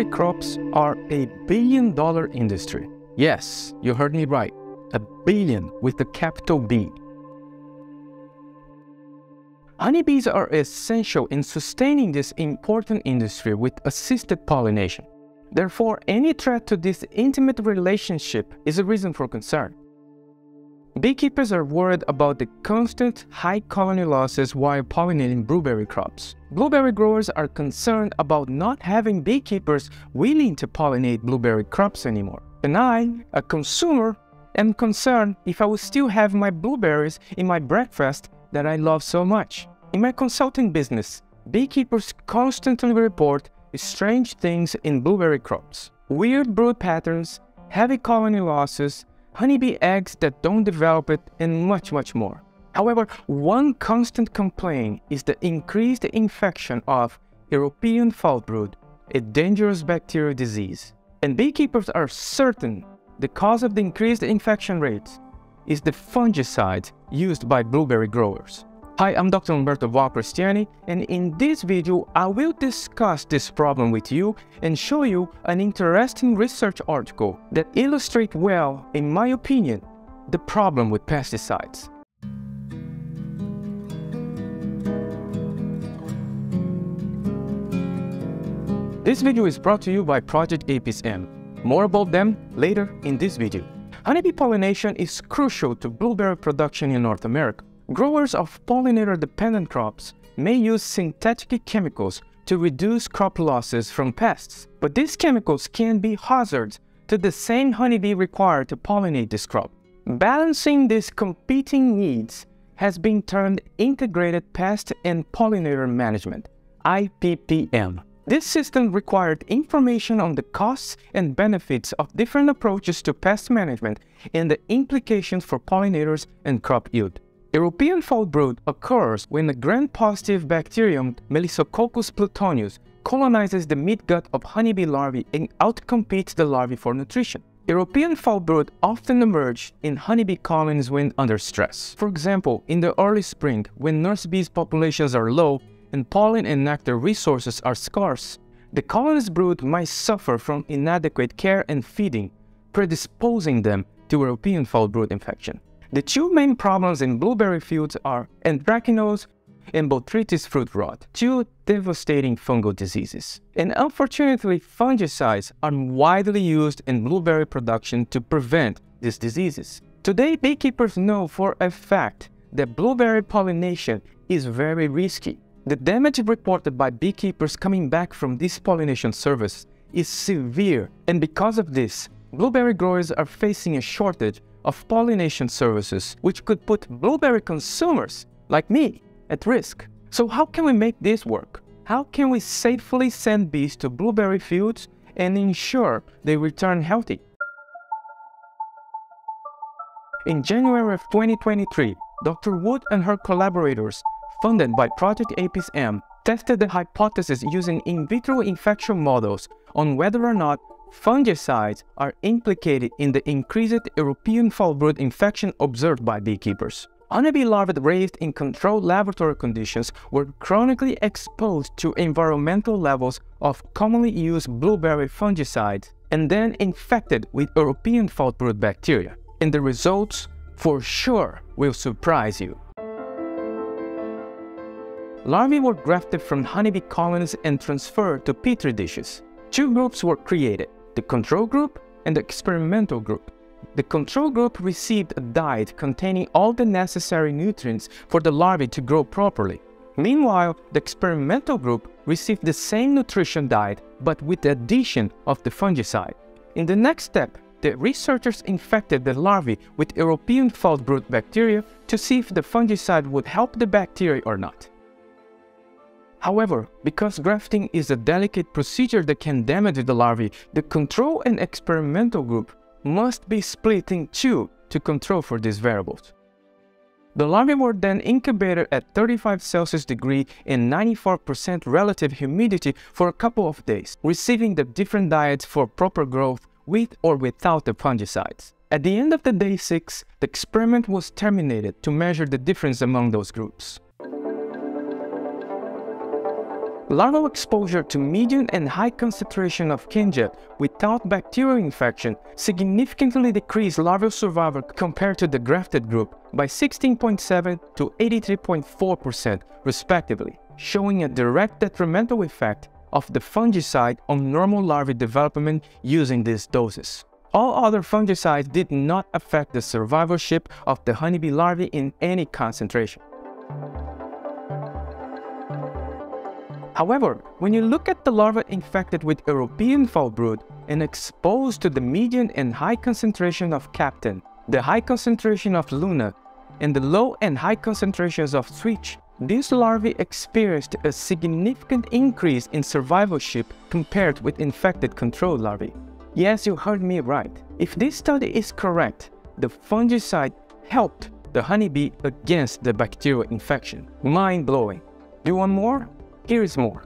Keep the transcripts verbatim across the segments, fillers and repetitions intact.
Dairy crops are a billion dollar industry. Yes, you heard me right. A billion with the capital B. Honeybees are essential in sustaining this important industry with assisted pollination. Therefore, any threat to this intimate relationship is a reason for concern. Beekeepers are worried about the constant high colony losses while pollinating blueberry crops. Blueberry growers are concerned about not having beekeepers willing to pollinate blueberry crops anymore. And I, a consumer, am concerned if I will still have my blueberries in my breakfast that I love so much. In my consulting business, beekeepers constantly report strange things in blueberry crops. Weird brood patterns, heavy colony losses, honeybee eggs that don't develop it, and much, much more. However, one constant complaint is the increased infection of European foulbrood, a dangerous bacterial disease. And beekeepers are certain the cause of the increased infection rates is the fungicides used by blueberry growers. Hi, I'm Doctor Humberto Boncristiani, and in this video I will discuss this problem with you and show you an interesting research article that illustrates well, in my opinion, the problem with pesticides. This video is brought to you by Project Apis m. More about them later in this video. Honeybee pollination is crucial to blueberry production in North America. Growers of pollinator-dependent crops may use synthetic chemicals to reduce crop losses from pests, but these chemicals can be hazards to the same honeybee required to pollinate this crop. Balancing these competing needs has been termed Integrated Pest and Pollinator Management, I P P M. This system required information on the costs and benefits of different approaches to pest management and the implications for pollinators and crop yield. European foulbrood occurs when a gram-positive bacterium, Melissococcus plutonius, colonizes the midgut of honeybee larvae and outcompetes the larvae for nutrition. European foulbrood often emerge in honeybee colonies when under stress. For example, in the early spring, when nurse bees' populations are low and pollen and nectar resources are scarce, the colony's brood might suffer from inadequate care and feeding, predisposing them to European foulbrood infection. The two main problems in blueberry fields are anthracnose and botrytis fruit rot, two devastating fungal diseases. And unfortunately, fungicides are widely used in blueberry production to prevent these diseases. Today, beekeepers know for a fact that blueberry pollination is very risky. The damage reported by beekeepers coming back from this pollination service is severe, and because of this, blueberry growers are facing a shortage of pollination services, which could put blueberry consumers, like me, at risk. So how can we make this work? How can we safely send bees to blueberry fields and ensure they return healthy? In January of twenty twenty-three, Doctor Wood and her collaborators, funded by Project Apis m, tested the hypothesis using in vitro infection models on whether or not fungicides are implicated in the increased European foulbrood infection observed by beekeepers. Honeybee larvae raised in controlled laboratory conditions were chronically exposed to environmental levels of commonly used blueberry fungicides and then infected with European foulbrood bacteria. And the results, for sure, will surprise you. Larvae were grafted from honeybee colonies and transferred to petri dishes. Two groups were created, the control group and the experimental group. The control group received a diet containing all the necessary nutrients for the larvae to grow properly. Meanwhile, the experimental group received the same nutrition diet, but with the addition of the fungicide. In the next step, the researchers infected the larvae with European foulbrood bacteria to see if the fungicide would help the bacteria or not. However, because grafting is a delicate procedure that can damage the larvae, the control and experimental group must be split in two to control for these variables. The larvae were then incubated at thirty-five Celsius degree and ninety-four percent relative humidity for a couple of days, receiving the different diets for proper growth with or without the fungicides. At the end of the day six, the experiment was terminated to measure the difference among those groups. Larval exposure to medium and high concentration of Kenja without bacterial infection significantly decreased larval survival compared to the grafted group by sixteen point seven to eighty-three point four percent respectively, showing a direct detrimental effect of the fungicide on normal larvae development using these doses. All other fungicides did not affect the survivorship of the honeybee larvae in any concentration. However, when you look at the larvae infected with European foulbrood and exposed to the median and high concentration of Captan, the high concentration of Luna, and the low and high concentrations of Switch, these larvae experienced a significant increase in survivorship compared with infected control larvae. Yes, you heard me right. If this study is correct, the fungicide helped the honeybee against the bacterial infection. Mind-blowing. Do you want more? Here is more.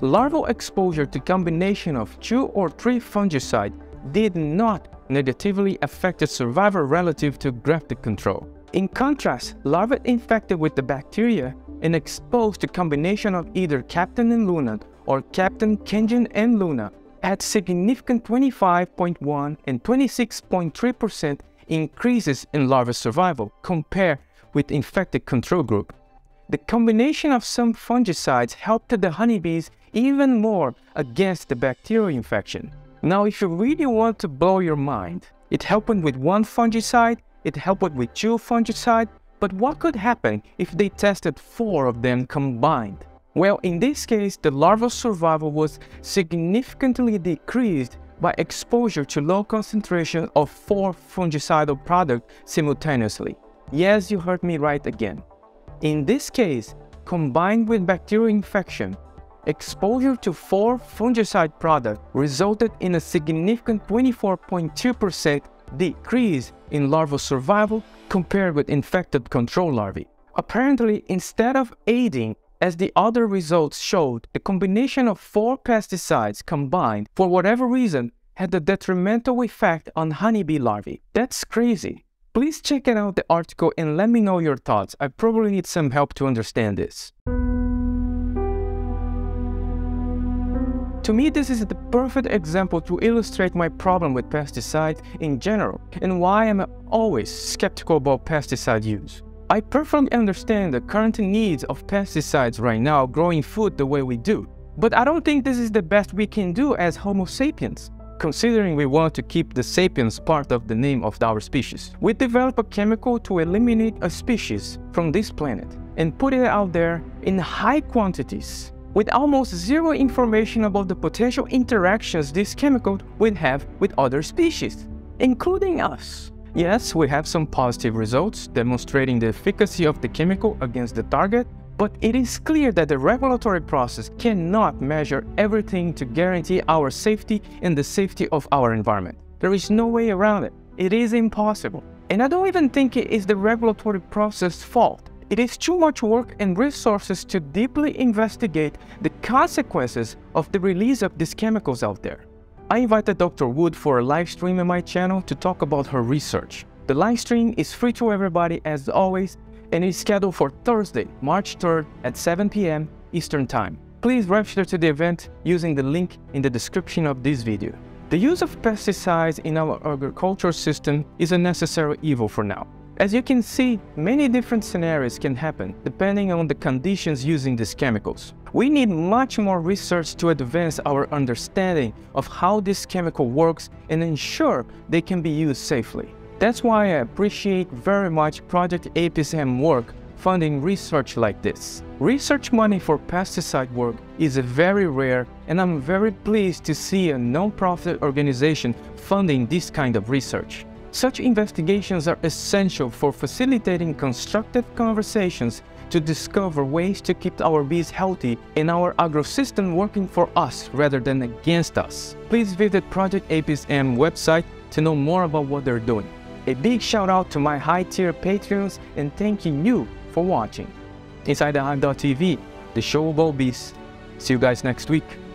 Larval exposure to combination of two or three fungicide did not negatively affect the survivor relative to grafted control. In contrast, larvae infected with the bacteria and exposed to combination of either Captan and Luna or Captan, Kenjin and Luna had significant twenty-five point one and twenty-six point three percent increases in larval survival compared with infected control group. The combination of some fungicides helped the honeybees even more against the bacterial infection. Now, if you really want to blow your mind, it happened with one fungicide, it helped with two fungicides, but what could happen if they tested four of them combined? Well, in this case, the larval survival was significantly decreased by exposure to low concentration of four fungicidal products simultaneously. Yes, you heard me right again. In this case, combined with bacterial infection, exposure to four fungicide products resulted in a significant twenty-four point two percent decrease in larval survival compared with infected control larvae. Apparently, instead of aiding, as the other results showed, the combination of four pesticides combined, for whatever reason, had a detrimental effect on honeybee larvae. That's crazy. Please check out the article and let me know your thoughts. I probably need some help to understand this. To me, this is the perfect example to illustrate my problem with pesticides in general and why I'm always skeptical about pesticide use. I perfectly understand the current needs of pesticides right now growing food the way we do, but I don't think this is the best we can do as Homo sapiens, considering we want to keep the sapiens part of the name of our species. We develop a chemical to eliminate a species from this planet and put it out there in high quantities, with almost zero information about the potential interactions this chemical would have with other species, including us. Yes, we have some positive results demonstrating the efficacy of the chemical against the target, but it is clear that the regulatory process cannot measure everything to guarantee our safety and the safety of our environment. There is no way around it. It is impossible. And I don't even think it is the regulatory process' fault. It is too much work and resources to deeply investigate the consequences of the release of these chemicals out there. I invited Doctor Wood for a live stream on my channel to talk about her research. The live stream is free to everybody as always, and is scheduled for Thursday, March third at seven p m Eastern Time. Please register to the event using the link in the description of this video. The use of pesticides in our agriculture system is a necessary evil for now. As you can see, many different scenarios can happen depending on the conditions using these chemicals. We need much more research to advance our understanding of how this chemical works and ensure they can be used safely. That's why I appreciate very much Project Apis m work funding research like this. Research money for pesticide work is very rare, and I'm very pleased to see a non-profit organization funding this kind of research. Such investigations are essential for facilitating constructive conversations to discover ways to keep our bees healthy and our agro-system working for us rather than against us. Please visit Project Apis m website to know more about what they're doing. A big shout out to my high-tier Patreons, and thanking you for watching. Inside the Hive dot t v, the show about bees. See you guys next week.